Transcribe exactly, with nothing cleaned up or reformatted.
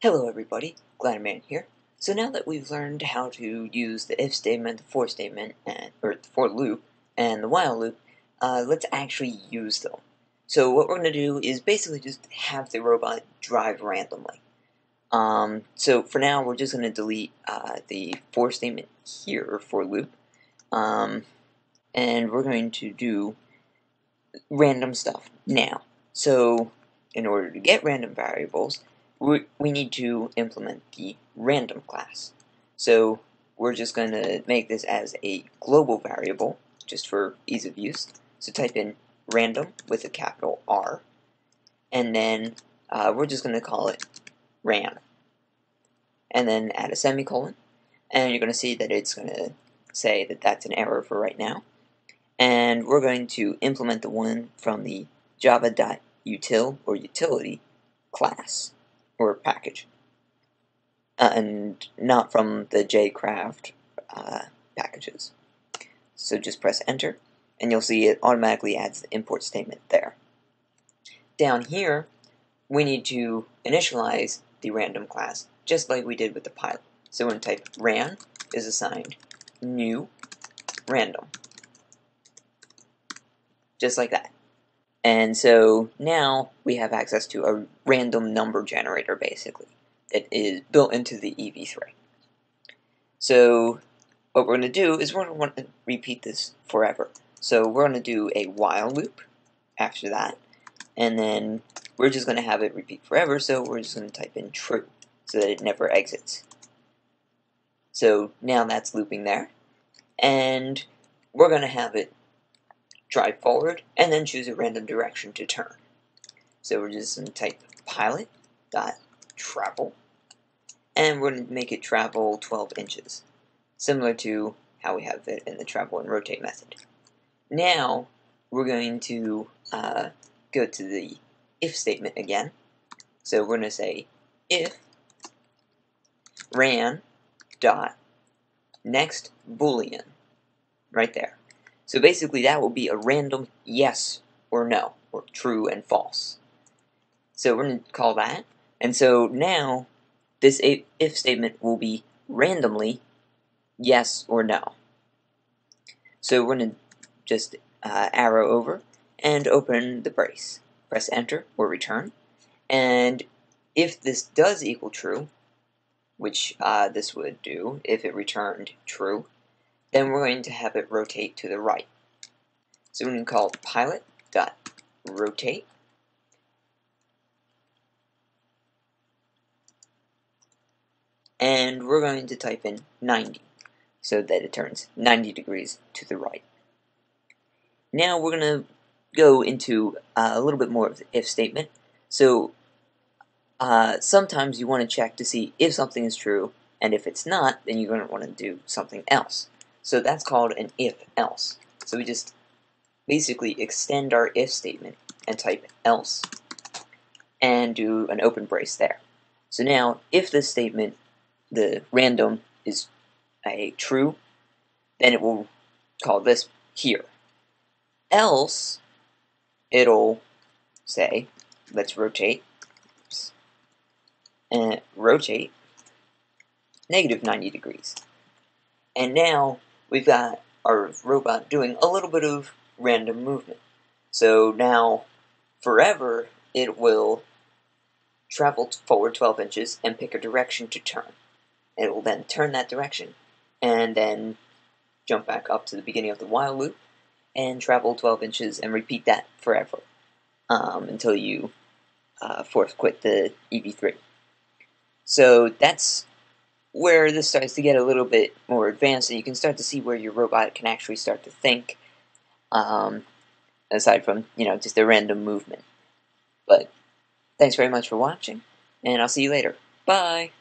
Hello everybody, Gliderman here. So now that we've learned how to use the if statement, the for statement, and, or the for loop, and the while loop, uh, let's actually use them. So what we're going to do is basically just have the robot drive randomly. Um, so for now we're just going to delete uh, the for statement here, for loop, um, and we're going to do random stuff now. So in order to get random variables, We, we need to implement the random class. So we're just going to make this as a global variable, just for ease of use. So type in random with a capital R, and then uh, we're just going to call it ram. And then add a semicolon, and you're going to see that it's going to say that that's an error for right now. And we're going to implement the one from the java.util or utility class. Or package, uh, and not from the jcraft uh, packages. So just press enter, and you'll see it automatically adds the import statement there. Down here, we need to initialize the random class, just like we did with the pilot. So we're going to type ran is assigned new random, just like that. And so now we have access to a random number generator, basically, that is built into the E V three. So what we're going to do is we're going to want to repeat this forever. So we're going to do a while loop after that, and then we're just going to have it repeat forever, so we're just going to type in true so that it never exits. So now that's looping there, and we're going to have it drive forward, and then choose a random direction to turn. So we're just going to type pilot.travel, and we're going to make it travel twelve inches, similar to how we have it in the travel and rotate method. Now we're going to uh, go to the if statement again. So we're going to say if ran dot next boolean, right there. So basically that will be a random yes or no, or true and false. So we're going to call that, and so now this if statement will be randomly yes or no. So we're going to just uh, arrow over and open the brace. Press enter or return, and if this does equal true, which uh, this would do if it returned true, then we're going to have it rotate to the right. So we're going to call pilot.rotate, and we're going to type in ninety so that it turns ninety degrees to the right. Now we're going to go into uh, a little bit more of the if statement. So uh, sometimes you want to check to see if something is true, and if it's not, then you're going to want to do something else. So that's called an if-else. So we just basically extend our if statement and type else and do an open brace there. So now if this statement, the random, is a true, then it will call this here. Else, it'll say, let's rotate, and rotate negative ninety degrees. And now we've got our robot doing a little bit of random movement. So now, forever, it will travel forward twelve inches and pick a direction to turn. It will then turn that direction, and then jump back up to the beginning of the while loop, and travel twelve inches and repeat that forever, um, until you uh, force quit the E V three. So that's where this starts to get a little bit more advanced, and you can start to see where your robot can actually start to think, um, aside from, you know, just a random movement. But thanks very much for watching, and I'll see you later. Bye!